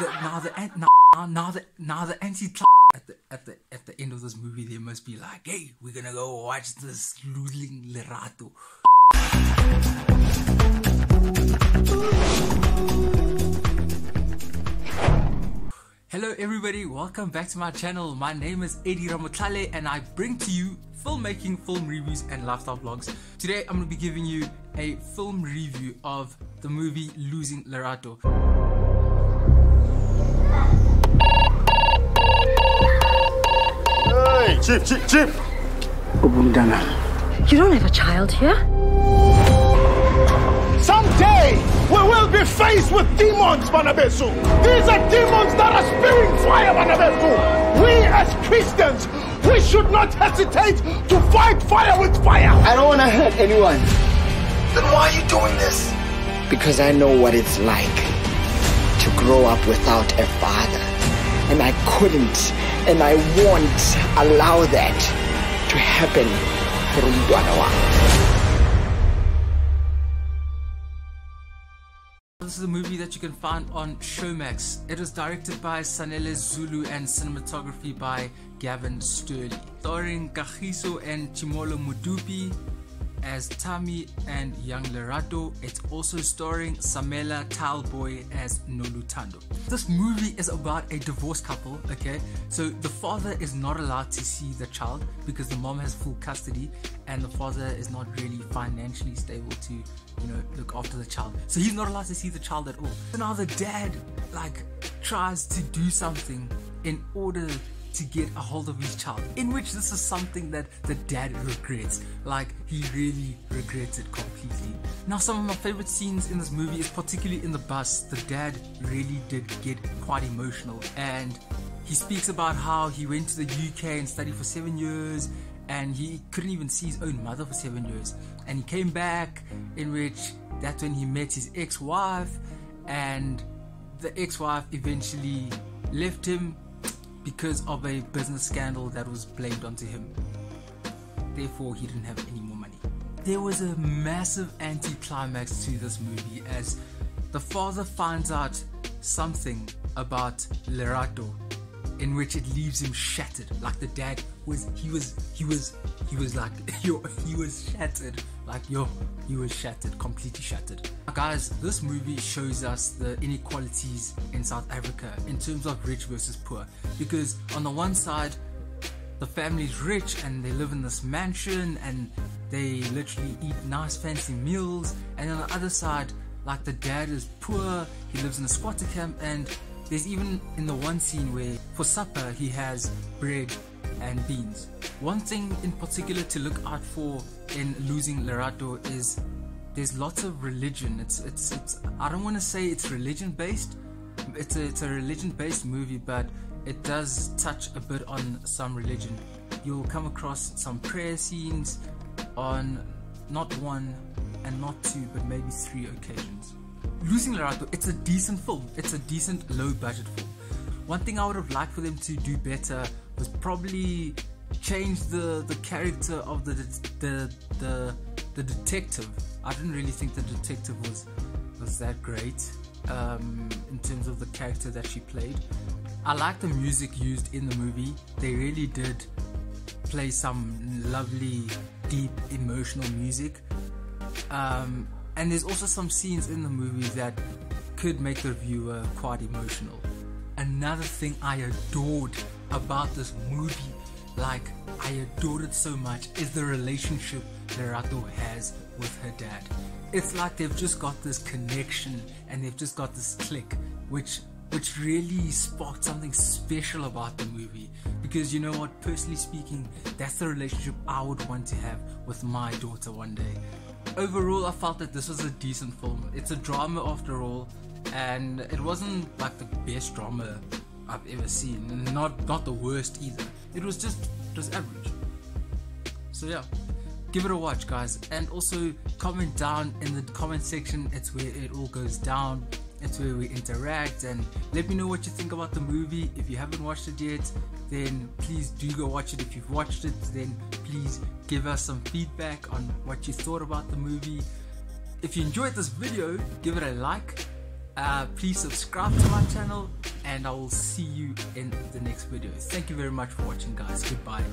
Now the anti-plot at the end of this movie, they must be like, hey, we're gonna go watch this Losing Lerato. Hello everybody, welcome back to my channel. My name is Eddie Ramotlale and I bring to you filmmaking, film reviews and lifestyle vlogs. Today I'm gonna be giving you a film review of the movie Losing Lerato. Hey, Chief! Ubundana. You don't have a child here? Someday, we will be faced with demons, Banabesu. These are demons that are spewing fire, Banabesu. We as Christians, we should not hesitate to fight fire with fire. I don't want to hurt anyone. Then why are you doing this? Because I know what it's like to grow up without a father. And I couldn't, and I won't allow that to happen for Yanawa. This is a movie that you can find on ShowMax. It was directed by Sanele Zulu and cinematography by Gavin Sterley. Starring Kagiso and Tshimollo Modupe as Thami and Young Lerato. It's also starring Samela Tyelbooi as Noluthando. This movie is about a divorced couple, okay? So the father is not allowed to see the child because the mom has full custody and the father is not really financially stable to, look after the child. So he's not allowed to see the child at all. So now the dad, tries to do something in order to get a hold of his child, in which this is something that the dad regrets. He really regrets it completely. Now, some of my favorite scenes in this movie is particularly in the bus. The dad really did get quite emotional, and he speaks about how he went to the UK and studied for 7 years, and he couldn't even see his own mother for 7 years. And he came back, in which that's when he met his ex-wife, and the ex-wife eventually left him because of a business scandal that was blamed onto him. Therefore, he didn't have any more money. There was a massive anti-climax to this movie as the father finds out something about Lerato, in which it leaves him shattered. The dad was completely shattered. Guys, this movie shows us the inequalities in South Africa in terms of rich versus poor, because on the one side, the family's rich and they live in this mansion and they literally eat nice fancy meals, and on the other side, the dad is poor, he lives in a squatter camp, and there's even in the one scene where for supper he has bread and beans. One thing in particular to look out for in Losing Lerato is there's lots of religion. I don't want to say it's religion based. It's a religion based movie, but it does touch a bit on some religion. You'll come across some prayer scenes on not one and not two, but maybe three occasions. Losing Lerato, it's a decent film. It's a decent low-budget film. One thing I would have liked for them to do better was probably change the character of the detective. I didn't really think the detective was that great in terms of the character that she played. I like the music used in the movie. They really did play some lovely, deep, emotional music. And there's also some scenes in the movie that could make the viewer quite emotional. Another thing I adored about this movie, I adored it so much, is the relationship Lerato has with her dad. It's like they've just got this connection and they've just got this click, which really sparked something special about the movie. Because you know what, personally speaking, that's the relationship I would want to have with my daughter one day. Overall, I felt that this was a decent film. It's a drama after all, and it wasn't the best drama I've ever seen, and not the worst either. It was average. So yeah, give it a watch, guys, and also comment down in the comment section. It's where it all goes down. It's where we interact, and let me know what you think about the movie. If you haven't watched it yet, then please do go watch it. If you've watched it, then please give us some feedback on what you thought about the movie. If you enjoyed this video, give it a like, Please subscribe to my channel, and I will see you in the next video. Thank you very much for watching, guys. Goodbye.